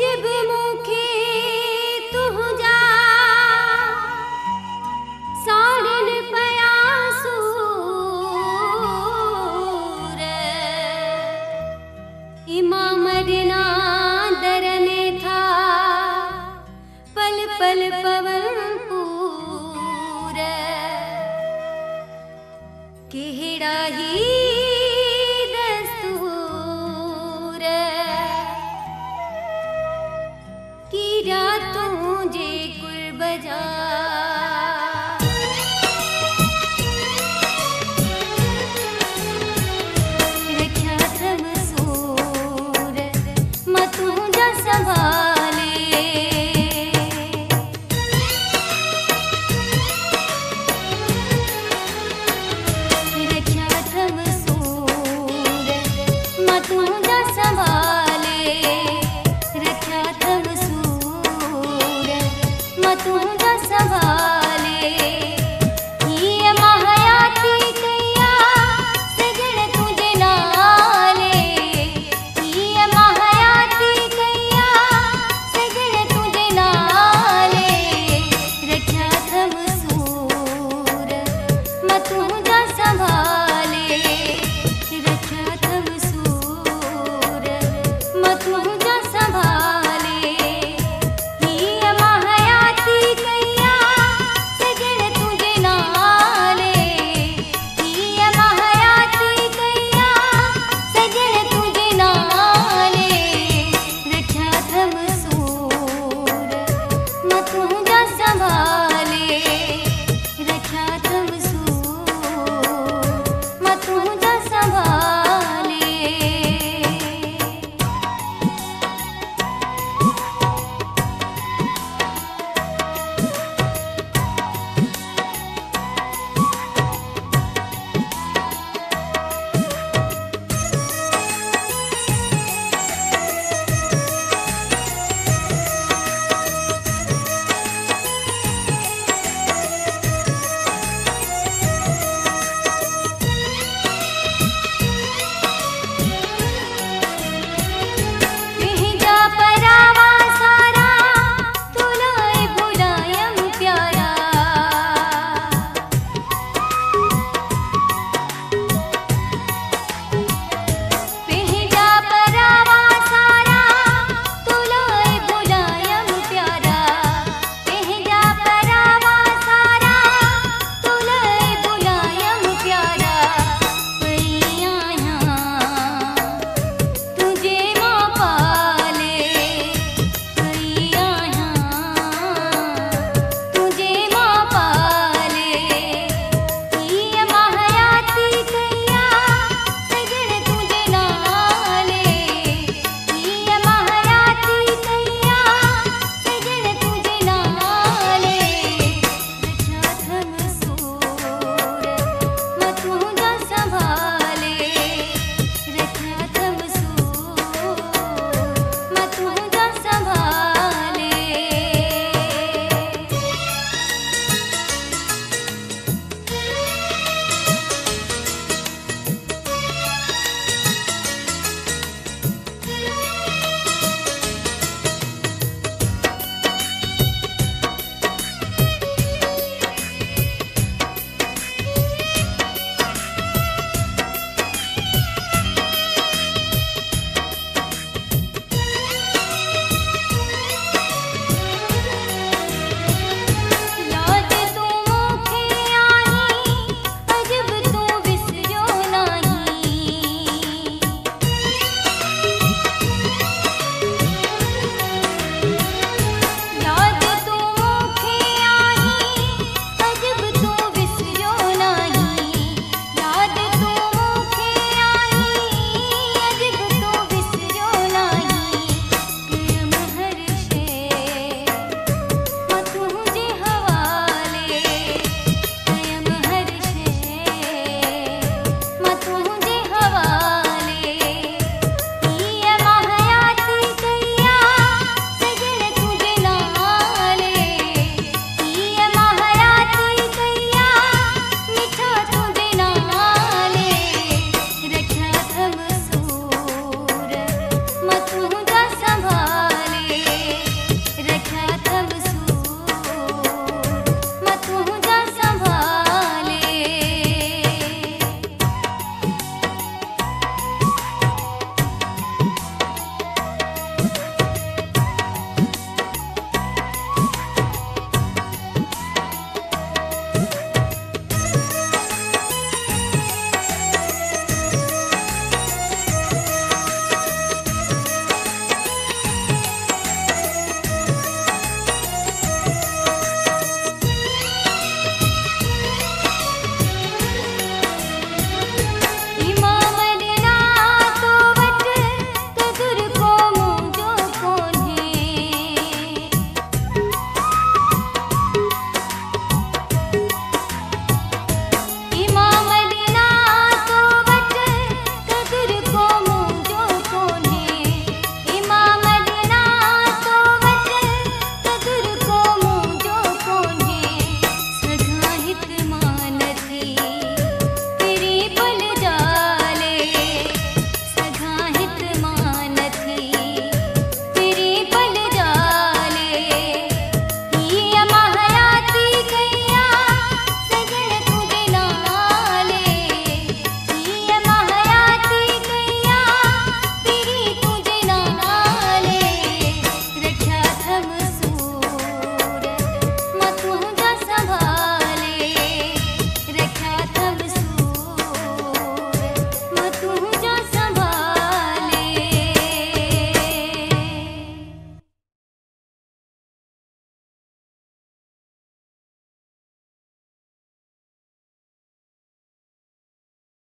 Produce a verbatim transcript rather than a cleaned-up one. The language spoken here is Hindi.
जब मुखे तुह जा सारन पया सूर इमाम मरना दरने था पल पल पवन पूर केहड़ा ही तुझे कुल बजा रखिया अथम सूर मैं तुझा संभाले रखिया अथम सूर मैं तुझा संभाले रखिया अथम सूर तू